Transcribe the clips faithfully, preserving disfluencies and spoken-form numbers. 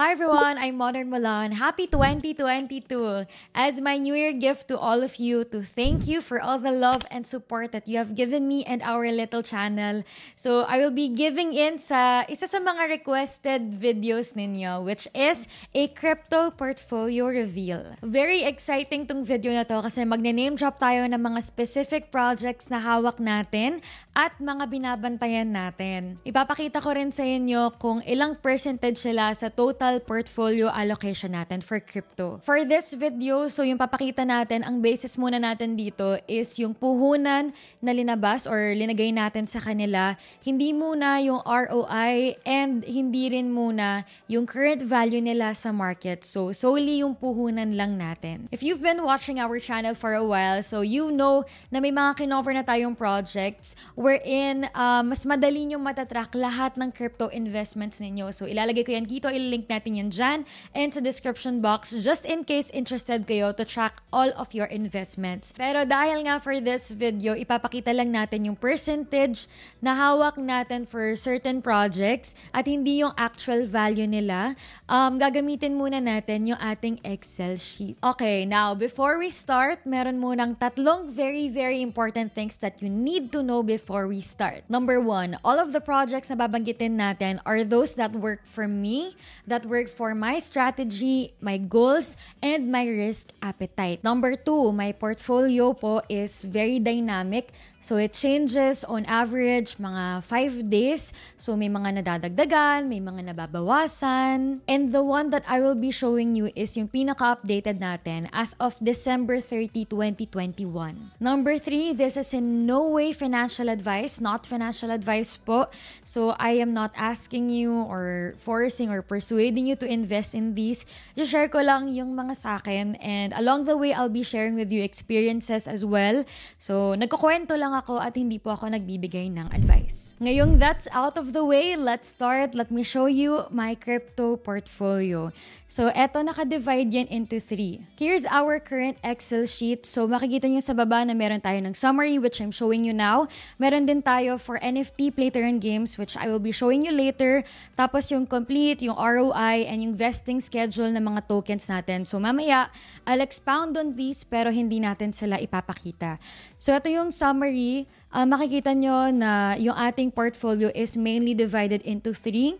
Hi everyone, I'm Modern Mulan. Happy twenty twenty-two! As my New Year gift to all of you, to thank you for all the love and support that you have given me and our little channel. So I will be giving in sa isa sa mga requested videos ninyo, which is a crypto portfolio reveal. Very exciting tong video na to kasi magne-name drop tayo ng mga specific projects na hawak natin at mga binabantayan natin. Ipapakita ko rin sa inyo kung ilang percentage sila sa total portfolio allocation natin for crypto. For this video, so yung papakita natin, ang basis muna natin dito is yung puhunan na linabas or linagay natin sa kanila. Hindi muna yung R O I and hindi rin muna yung current value nila sa market. So, solely yung puhunan lang natin. If you've been watching our channel for a while, so you know na may mga kinoffer na tayong projects wherein uh, mas madali nyo matatrack lahat ng crypto investments ninyo. So, ilalagay ko yan dito, ililink natin yan dyan and sa description box just in case interested kayo to track all of your investments. Pero dahil nga for this video, ipapakita lang natin yung percentage na hawak natin for certain projects at hindi yung actual value nila. Um, gagamitin muna natin yung ating Excel sheet. Okay, now before we start, meron munang tatlong very very important things that you need to know before we start. Number one, all of the projects na babanggitin natin are those that work for me, that work for my strategy, my goals, and my risk appetite. Number two, my portfolio po is very dynamic. So, it changes on average mga five days. So, may mga nadadagdagan, may mga nababawasan. And the one that I will be showing you is yung pinaka-updated natin as of December thirtieth, twenty twenty-one. Number three, this is in no way financial advice, not financial advice po. So, I am not asking you or forcing or persuading you to invest in these. Just share ko lang yung mga sa akin. And along the way, I'll be sharing with you experiences as well. So, nagkukwento lang ako at hindi po ako nagbibigay ng advice. Ngayong that's out of the way, let's start. Let me show you my crypto portfolio. So, eto naka-divide yan into three. Here's our current Excel sheet. So, makikita nyo sa baba na meron tayo ng summary, which I'm showing you now. Meron din tayo for N F T, play to earn games, which I will be showing you later. Tapos yung complete, yung R O I, and yung vesting schedule ng mga tokens natin. So, mamaya, I'll expound on these, pero hindi natin sila ipapakita. So, eto yung summary. Uh, makikita nyo na yung ating portfolio is mainly divided into three.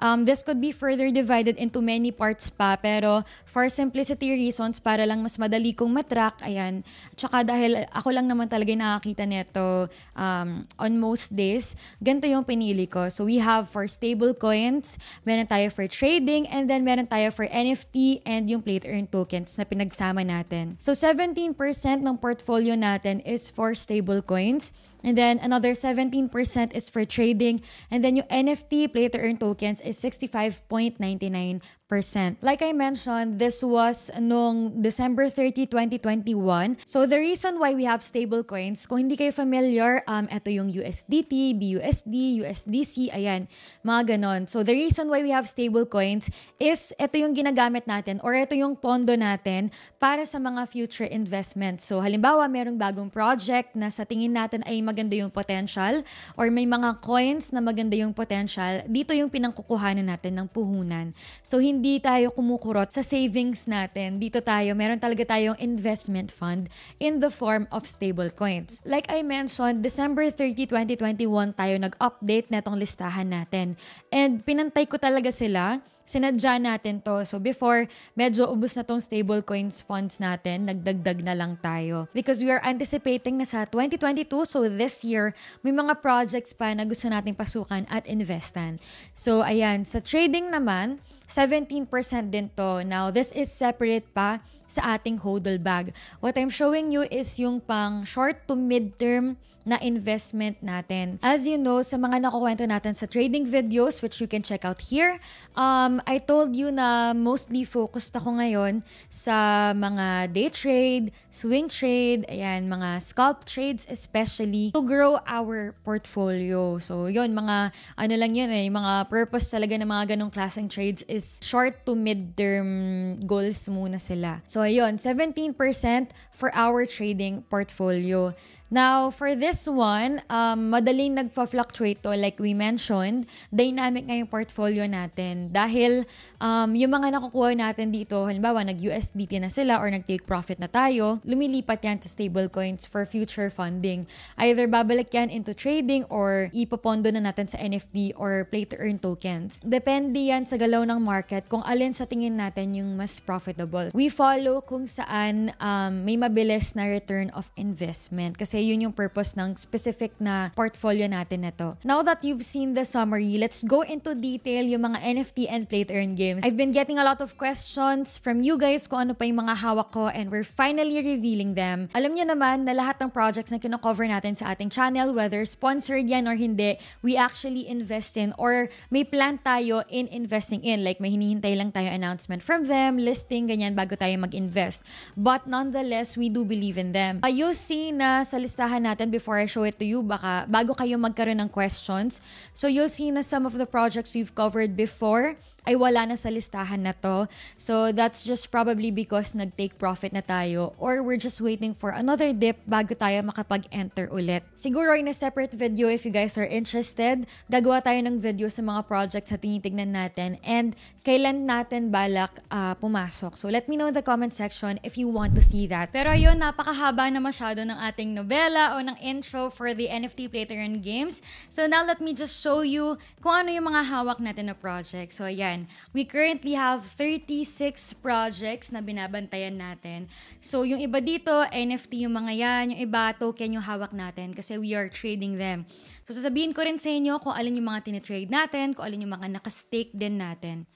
Um, this could be further divided into many parts pa, pero for simplicity reasons, para lang mas madali kong matrack, ayan. Tsaka dahil ako lang naman talaga nakakita nito um, on most days, ganito yung pinili ko. So we have for stable coins, meron tayo for trading, and then meron tayo for N F T and yung play to earn tokens na pinagsama natin. So seventeen percent ng portfolio natin is for stable coins. And then, another seventeen percent is for trading. And then, yung N F T, play to earn tokens, is sixty-five point nine nine percent. Like I mentioned, this was noong December thirtieth, twenty twenty-one. So, the reason why we have stable coins, kung hindi kayo familiar, um, ito yung U S D T, B U S D, U S D C, ayan, mga ganon. So, the reason why we have stable coins is ito yung ginagamit natin or ito yung pondo natin para sa mga future investments. So, halimbawa, merong bagong project na sa tingin natin ay maganda yung potential or may mga coins na maganda yung potential, dito yung pinangkukuhanan natin ng puhunan. So, hindi hindi tayo kumukurot sa savings natin. Dito tayo, meron talaga tayong investment fund in the form of stable coins. Like I mentioned, December thirtieth, twenty twenty-one tayo nag-update na itong listahan natin. And pinantay ko talaga sila. Sinadya natin to. So before, medyo ubos na tong stablecoins funds natin. Nagdagdag na lang tayo. Because we are anticipating na sa twenty twenty-two, so this year, may mga projects pa na gusto nating pasukan at investan. So ayan, sa trading naman, seventeen percent din to. Now, this is separate pa sa ating hodl bag. What I'm showing you is yung pang short to mid-term na investment natin. As you know, sa mga nakukwento natin sa trading videos, which you can check out here, um, I told you na mostly focused ako ngayon sa mga day trade, swing trade, ayan, mga scalp trades especially to grow our portfolio. So, yun, mga ano lang yun eh, mga purpose talaga ng mga ganong klaseng trades is short to mid-term goals muna sila. So, ayun, seventeen percent for our trading portfolio. Now, for this one, um, madaling nagpa-fluctuate to, like we mentioned, dynamic na yung portfolio natin. Dahil um, yung mga nakukuha natin dito, halimbawa nag-U S D T na sila or nag-take profit na tayo, lumilipat yan sa stablecoins for future funding. Either babalik yan into trading or ipopondo na natin sa N F T or play-to-earn tokens. Depende yan sa galaw ng market kung alin sa tingin natin yung mas profitable. We follow kung saan um, may mabilis na return of investment kasi yun yung purpose ng specific na portfolio natin na to. Now that you've seen the summary, let's go into detail yung mga N F T and play-to-earn games. I've been getting a lot of questions from you guys kung ano pa yung mga hawak ko and we're finally revealing them. Alam nyo naman na lahat ng projects na kinocover natin sa ating channel, whether sponsored yan or hindi, we actually invest in or may plan tayo in investing in. Like may hinihintay lang tayo announcement from them, listing, ganyan bago tayo mag-invest. But nonetheless, we do believe in them. Uh, you see na sa listahan natin before I show it to you, baka bago kayo magkaroon ng questions. So you'll see na some of the projects we've covered before ay wala na sa listahan na to. So that's just probably because nag-take profit na tayo or we're just waiting for another dip bago tayo makapag-enter ulit. Siguro in a separate video if you guys are interested, gagawa tayo ng video sa mga projects na tinitignan natin and kailan natin balak uh, pumasok. So let me know in the comment section if you want to see that. Pero yun, napakahaba na masyado ng ating novela o ng intro for the N F T play-to-earn games. So now let me just show you kung ano yung mga hawak natin na project. So yeah, we currently have thirty-six projects na binabantayan natin. So, yung iba dito, N F T yung mga yan. Yung iba, token yung hawak natin kasi we are trading them. So, sasabihin ko rin sa inyo kung alin yung mga tinitrade natin, kung alin yung mga nakastake din natin.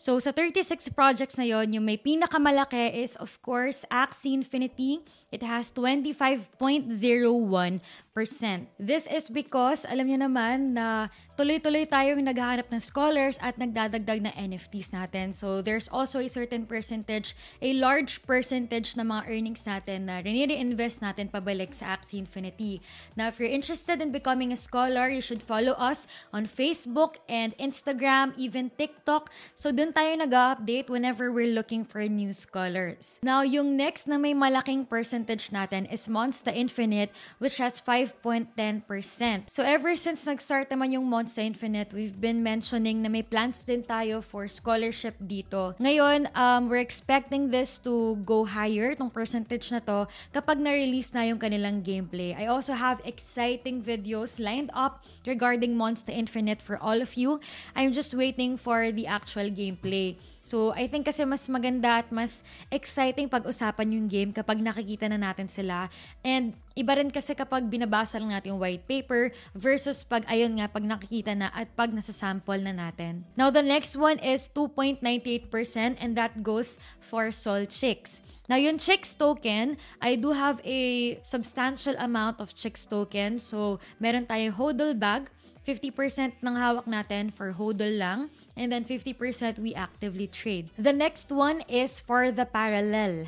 So, sa thirty-six projects na yon, yung may pinakamalaki is, of course, Axie Infinity. It has twenty-five point zero one percent. This is because, alam nyo naman, na tuloy-tuloy tayong naghahanap ng scholars at nagdadagdag na N F Ts natin. So, there's also a certain percentage, a large percentage na mga earnings natin na re-reinvest natin pabalik sa Axie Infinity. Now, if you're interested in becoming a scholar, you should follow us on Facebook and Instagram, even TikTok. So, dun tayo nag-update whenever we're looking for new scholars. Now, yung next na may malaking percentage natin is Monsta Infinite, which has five point one zero percent. So, ever since nag-start naman yung Monsta Infinite, we've been mentioning na may plans din tayo for scholarship dito. Ngayon, um, we're expecting this to go higher, tong percentage na to, kapag na-release na yung kanilang gameplay. I also have exciting videos lined up regarding Monsta Infinite for all of you. I'm just waiting for the actual gameplay. So, I think kasi mas maganda at mas exciting pag-usapan yung game kapag nakikita na natin sila. And iba rin kasi kapag binabasa lang natin yung white paper versus pag ayun nga, pag nakikita na at pag nasasample na natin. Now, the next one is two point nine eight percent and that goes for Soul Chicks. Now, yung Chicks token, I do have a substantial amount of Chicks token. So, meron tayong hodl bag. fifty percent ng hawak natin for hodl lang. And then fifty percent we actively trade. The next one is for The Parallel.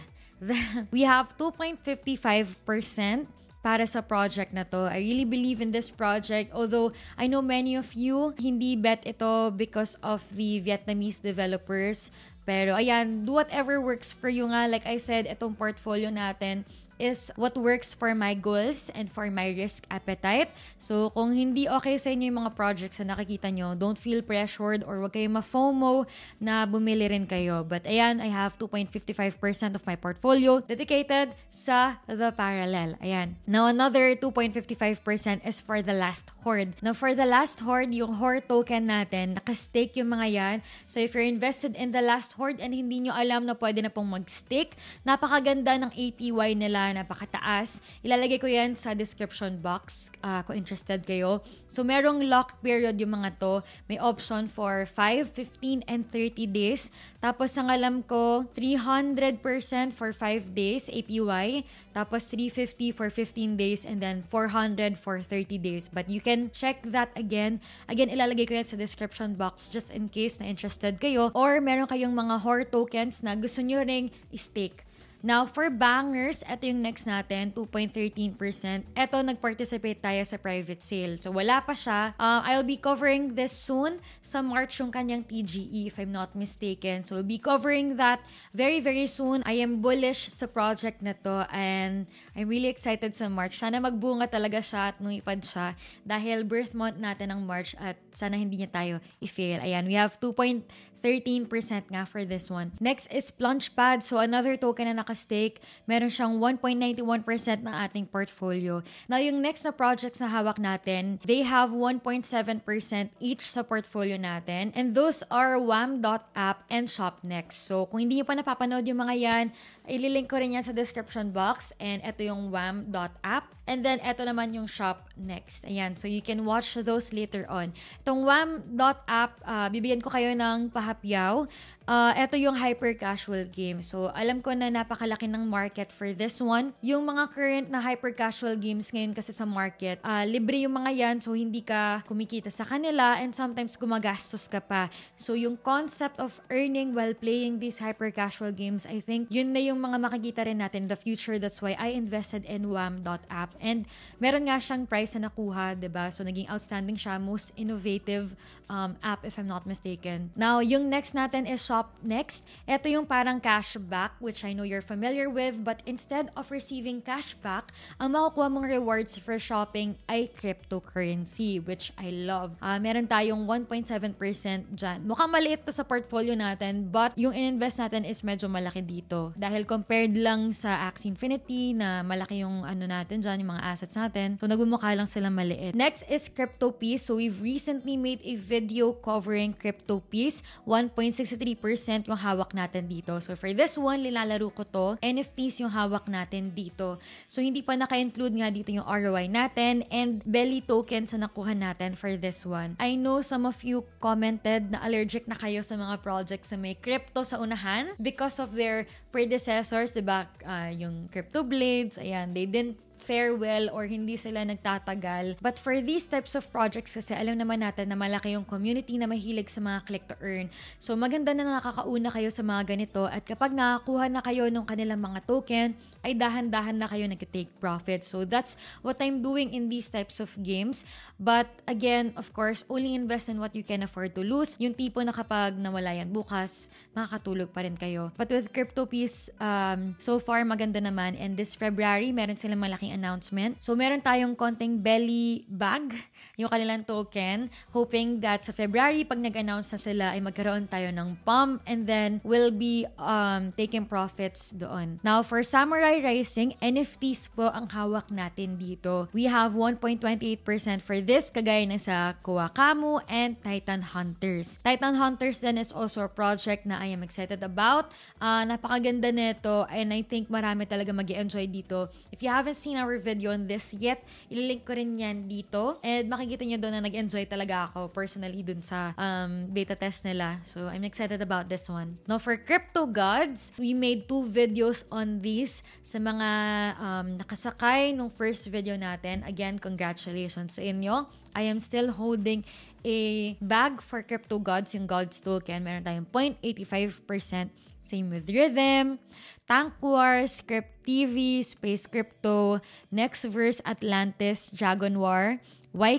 We have two point five five percent para sa project na to. I really believe in this project. Although, I know many of you, hindi bet ito because of the Vietnamese developers. Pero ayan, do whatever works for you nga. Like I said, itong portfolio natin is what works for my goals and for my risk appetite. So, kung hindi okay sa inyo yung mga projects na nakikita nyo, don't feel pressured or wag kayo ma-FOMO na bumili rin kayo. But ayan, I have two point five five percent of my portfolio dedicated sa The Parallel. Ayan. Now, another two point five five percent is for The Last Hoard. Now, for The Last Hoard, yung Hoard token natin, nakastake yung mga yan. So, if you're invested in The Last Hoard and hindi nyo alam na pwede na pong mag-stake, napakaganda ng A P Y nila, napakataas. Ilalagay ko yan sa description box uh, kung interested kayo. So, merong lock period yung mga to. May option for five, fifteen, and thirty days. Tapos, ang alam ko, three hundred percent for five days A P Y. Tapos, three fifty for fifteen days and then four hundred for thirty days. But you can check that again. Again, ilalagay ko yan sa description box just in case na interested kayo or meron kayong mga H O R tokens na gusto nyo ring i-stake. Now, for Bangers, ito yung next natin, two point one three percent. Ito, nag-participate tayo sa private sale. So, wala pa siya. Uh, I'll be covering this soon. Sa March yung kanyang T G E, if I'm not mistaken. So, we'll be covering that very, very soon. I am bullish sa project na to and I'm really excited sa March. Sana magbunga talaga siya at nuipad siya dahil birth month natin ang March at sana hindi niya tayo i-fail. Ayan, we have two point one three percent nga for this one. Next is Plunge Pad. So, another token na naka stake, meron siyang one point nine one percent ng ating portfolio. Now, yung next na projects na hawak natin, they have one point seven percent each sa portfolio natin. And those are W A M dot app and Shopnext. So, kung hindi nyo pa napapanood yung mga yan, ililink ko rin yan sa description box. And ito yung W A M dot app. And then, ito naman yung Shopnext. Ayan. So, you can watch those later on. Itong W A M dot app, uh, bibigyan ko kayo ng pahapyaw. Uh, ito yung hyper-casual game. So, alam ko na napakalaki ng market for this one. Yung mga current na hyper-casual games ngayon kasi sa market, uh, libre yung mga yan. So, hindi ka kumikita sa kanila and sometimes gumagastos ka pa. So, yung concept of earning while playing these hyper-casual games, I think, yun na yung mga makikita rin natin in the future. That's why I invested in W A M dot app. And meron nga siyang price na nakuha, diba? So, naging outstanding siya. Most innovative um, app, if I'm not mistaken. Now, yung next natin is Shopnext. Ito yung parang cashback, which I know you're familiar with, but instead of receiving cashback, ang makukuha mong rewards for shopping ay cryptocurrency, which I love. Uh, meron tayong one point seven percent dyan. Mukhang maliit to sa portfolio natin, but yung in-invest natin is medyo malaki dito. Dahil compared lang sa Axie Infinity na malaki yung ano natin dyan, yung mga assets natin. So, nagumukha lang sila maliit. Next is CryptoPies. So, we've recently made a video covering CryptoPies. one point six three percent yung hawak natin dito. So, for this one, nilalaro ko to. N F Ts yung hawak natin dito. So, hindi pa naka-include nga dito yung R O I natin and belly tokens na nakuha natin for this one. I know some of you commented na allergic na kayo sa mga projects na may crypto sa unahan because of their predecessors, diba? Uh, yung Crypto Blades, ayan, they didn't farewell or hindi sila nagtatagal. But for these types of projects kasi alam naman natin na malaki yung community na mahilig sa mga click to earn. So maganda na nakakauna kayo sa mga ganito at kapag nakakuha na kayo ng kanilang mga token, ay dahan-dahan na kayo nag-take profit. So that's what I'm doing in these types of games. But again, of course, only invest in what you can afford to lose. Yung tipo na kapag nawala yan bukas, makakatulog pa rin kayo. But with CryptoPies, um, so far maganda naman. And this February, meron silang malaking announcement. So, meron tayong konting belly bag, yung kanilang token, hoping that sa February, pag nag-announce na sila, ay magkaroon tayo ng pump and then we'll be um, taking profits doon. Now, for Samurai Racing, N F Ts po ang hawak natin dito. We have one point two eight percent for this, kagaya na sa Kuwakamu and Titan Hunters. Titan Hunters then is also a project na I am excited about. Uh, napakaganda nito and I think marami talaga mag-enjoy dito. If you haven't seen our video on this yet, ililink ko rin yan dito. And makikita nyo doon na nag-enjoy talaga ako personally dun sa um, beta test nila. So, I'm excited about this one. Now, for Crypto Gods, we made two videos on these sa mga um, nakasakay nung first video natin. Again, congratulations sa inyo. I am still holding a bag for Crypto Gods, yung Gods token. Meron tayong zero point eight five percent. Same with Rhythm, Tank Wars, Script T V, Space Crypto, Nextverse, Atlantis, Dragon War,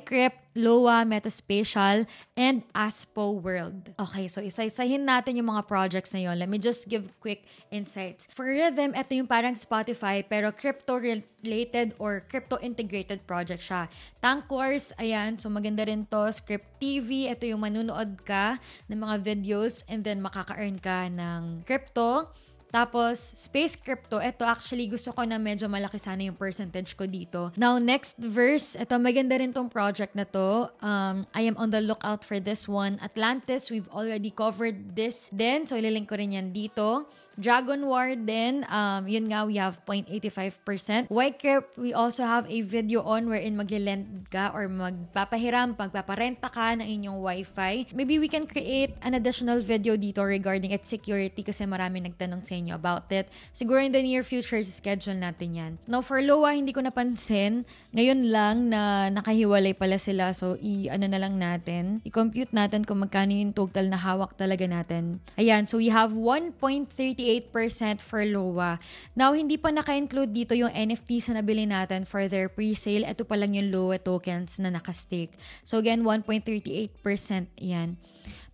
Crypt, Loa, Metaspacial, and Aspo World. Okay, so isa-isahin natin yung mga projects na yun. Let me just give quick insights. For Rhythm, ito yung parang Spotify pero crypto-related or crypto-integrated project siya. Tank Wars, ayan, so maganda rin to. Script T V, ito yung manunood ka ng mga videos and then makaka-earn ka ng crypto. Tapos, Space Crypto, ito actually gusto ko na medyo malaki sana yung percentage ko dito. Now, Nextverse, ito maganda rin tong project na to. Um, I am on the lookout for this one. Atlantis, we've already covered this then. So, ililink ko rin yan dito. Dragon War din, um, yun nga, we have zero point eight five percent. Crypt, we also have a video on wherein maglilend ka or magpapahiram, pagpaparenta ka ng inyong Wi-Fi. Maybe we can create an additional video dito regarding its security kasi marami nagtanong sa inyo about it. Siguro in the near future, schedule natin yan. Now, for Loa, hindi ko napansin. Ngayon lang na nakahiwalay pala sila. So, i-ano na lang natin. I-compute natin kung magkano yung total na hawak talaga natin. Ayan, so we have one point three eight forty-eight percent for Loa. Now, hindi pa naka-include dito yung N F Ts na nabili natin for their pre-sale. Ito pa lang yung Loa tokens na nakastake. So again, one point three eight percent yan.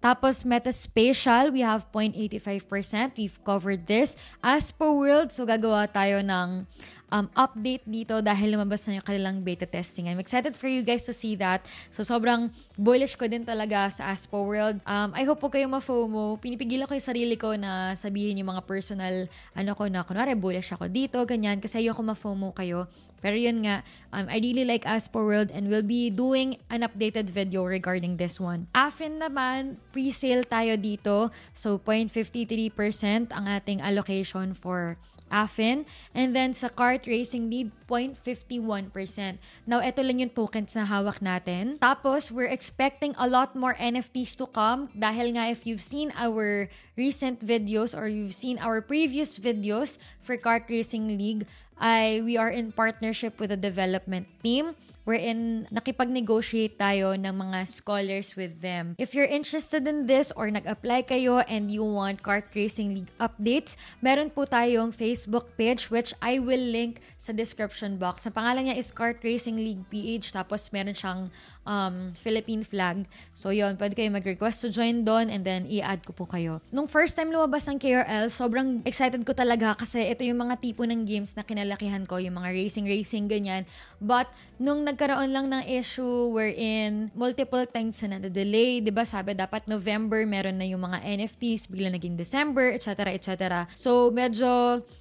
Tapos, Metaspacial, we have zero point eight five percent. We've covered this. Aspo World, so gagawa tayo ng um, update dito dahil lumabas na yung kanilang beta testing. I'm excited for you guys to see that. So, sobrang bullish ko din talaga sa Aspo World. Um, I hope po kayo ma-FOMO. Pinipigilan ko yung sarili ko na sabihin yung mga personal, ano ko na, kunwari, bullish ako dito, ganyan. Kasi ayoko ma-FOMO kayo. Pero yun nga, um, I really like Aspo World and we'll be doing an updated video regarding this one. Affin naman, pre-sale tayo dito. So, zero point five three percent ang ating allocation for Affin. And then, sa Kart Racing League, zero point five one percent. Now, ito lang yung tokens na hawak natin. Tapos, we're expecting a lot more N F Ts to come dahil nga if you've seen our recent videos or you've seen our previous videos for Kart Racing League, I, we are in partnership with the development team wherein nakipag-negotiate tayo ng mga scholars with them. If you're interested in this or nag-apply kayo and you want Kart Racing League updates, meron po tayong Facebook page which I will link sa description box. Ang pangalan niya is Kart Racing League P H, tapos meron siyang um, Philippine flag. So yun, pwede kayo mag-request to join doon and then i-add ko po kayo. Nung first time lumabas ng K R L, sobrang excited ko talaga kasi ito yung mga tipo ng games na kinalakihan ko, yung mga racing-racing, ganyan. But nung nagkaroon lang ng issue wherein multiple times na na-delay. Diba sabi, dapat November meron na yung mga N F Ts, bigla naging December, et cetera, et cetera. So, medyo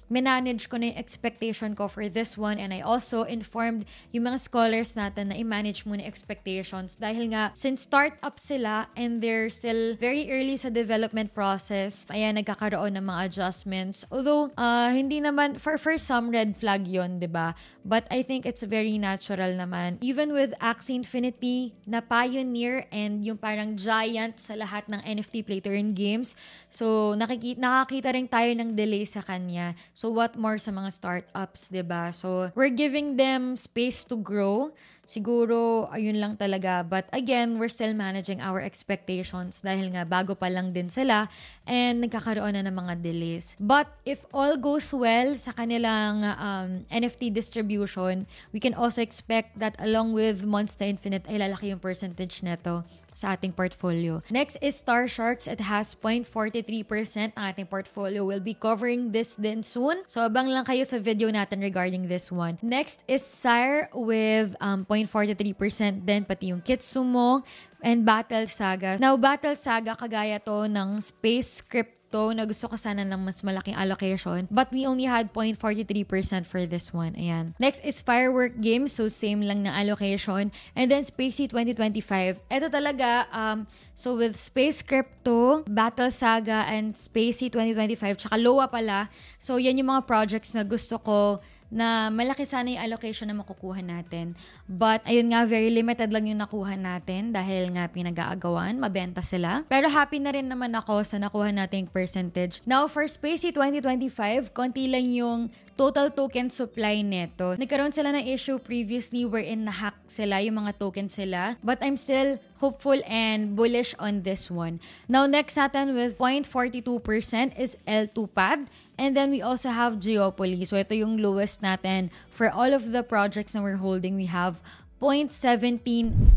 manage ko na yung expectation ko for this one and I also informed yung mga scholars natin na i-manage muna expectations dahil nga, since start-up sila and they're still very early sa development process, ayan, nagkakaroon ng mga adjustments. Although, uh, hindi naman, for, for some red flag yun, diba? But I think it's very natural naman. Even with Axie Infinity na pioneer and yung parang giant sa lahat ng N F T play-to earn games. So, nakikita, nakakita rin tayo ng delay sa kanya. So, what more sa mga startups, diba? So, we're giving them space to grow. Siguro, ayun lang talaga. But again, we're still managing our expectations dahil nga bago pa lang din sila and nagkakaroon na ng mga delays. But if all goes well sa kanilang um, N F T distribution, we can also expect that along with Monsta Infinite ay lalaki yung percentage neto sa ating portfolio. Next is Star Sharks. It has zero point four three percent ang ating portfolio. We'll be covering this din soon. So, abang lang kayo sa video natin regarding this one. Next is Sire with um, zero point four three percent din, pati yung Kitsumo and Battle Saga. Now, Battle Saga, kagaya to ng Space Crypto na gusto ko sana ng mas malaking allocation. But we only had zero point four three percent for this one. Ayan. Next is Firework Games. So, same lang na allocation. And then, Spacey twenty twenty-five. Ito talaga, um, so with Space Crypto, Battle Saga, and Spacey twenty twenty-five, tsaka Loa pala. So, yan yung mga projects na gusto ko na malaki sana yung allocation na makukuha natin. But, ayun nga, very limited lang yung nakuha natin dahil nga pinag-aagawan, mabenta sila. Pero happy na rin naman ako sa nakuha nating percentage. Now, for Spacey twenty twenty-five, konti lang yung total token supply neto. Nagkaroon sila ng issue previously wherein na-hack sila yung mga token sila. But I'm still hopeful and bullish on this one. Now, next natin with zero point four two percent is L two Pad. And then we also have Geopoly. So ito yung lowest natin. For all of the projects na we're holding, we have zero point one seven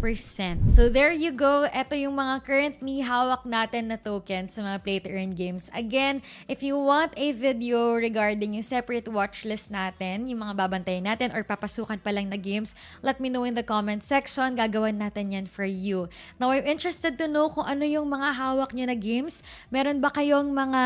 percent. So there you go. Ito yung mga currently hawak natin na tokens sa mga play-to-earn games. Again, if you want a video regarding yung separate watchlist natin, yung mga babantayan natin or papasukan pa lang na games, let me know in the comment section. Gagawin natin yan for you. Now, I'm interested to know kung ano yung mga hawak nyo na games. Meron ba kayong mga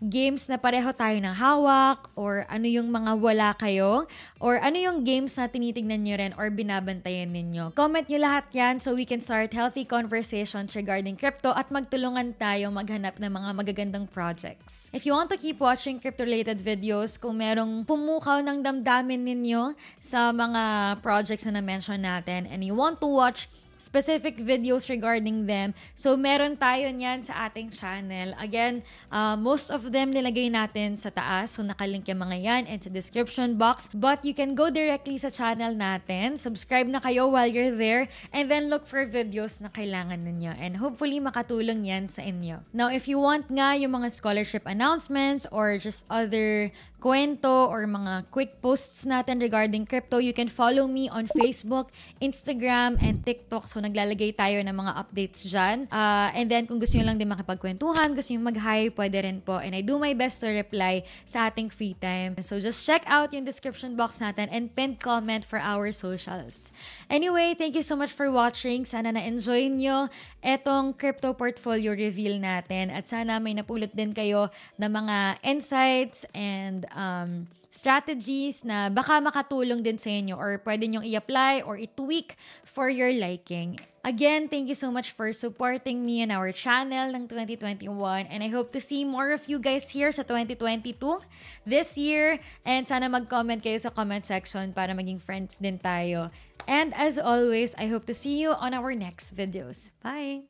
games na pareho tayo ng hawak? Or ano yung mga wala kayo? Or ano yung games na tinitignan nyo rin or binabantayan ninyo. Comment nyo lahat yan so we can start healthy conversations regarding crypto at magtulungan tayo maghanap ng mga magagandang projects. If you want to keep watching crypto-related videos, kung merong pumukaw ng damdamin ninyo sa mga projects na na-mention natin and you want to watch specific videos regarding them. So, meron tayo niyan sa ating channel. Again, uh, most of them nilagay natin sa taas. So, nakalink yung mga yan and sa description box. But you can go directly sa channel natin. Subscribe na kayo while you're there. And then look for videos na kailangan ninyo. And hopefully, makatulong yan sa inyo. Now, if you want nga yung mga scholarship announcements or just other kwento or mga quick posts natin regarding crypto, you can follow me on Facebook, Instagram, and TikTok. So, naglalagay tayo ng mga updates dyan. Uh, and then, kung gusto nyo lang din makipagkwentuhan, gusto nyo mag-hi, pwede rin po. And I do my best to reply sa ating free time. So, just check out yung description box natin and pinned comment for our socials. Anyway, thank you so much for watching. Sana na-enjoy nyo etong crypto portfolio reveal natin. At sana may napulot din kayo ng mga insights and um, strategies na baka makatulong din sa inyo or pwede nyong i-apply or i-tweak for your liking. Again, thank you so much for supporting me and our channel ng twenty twenty-one, and I hope to see more of you guys here sa twenty twenty-two this year, and sana mag-comment kayo sa comment section para maging friends din tayo. And as always, I hope to see you on our next videos. Bye!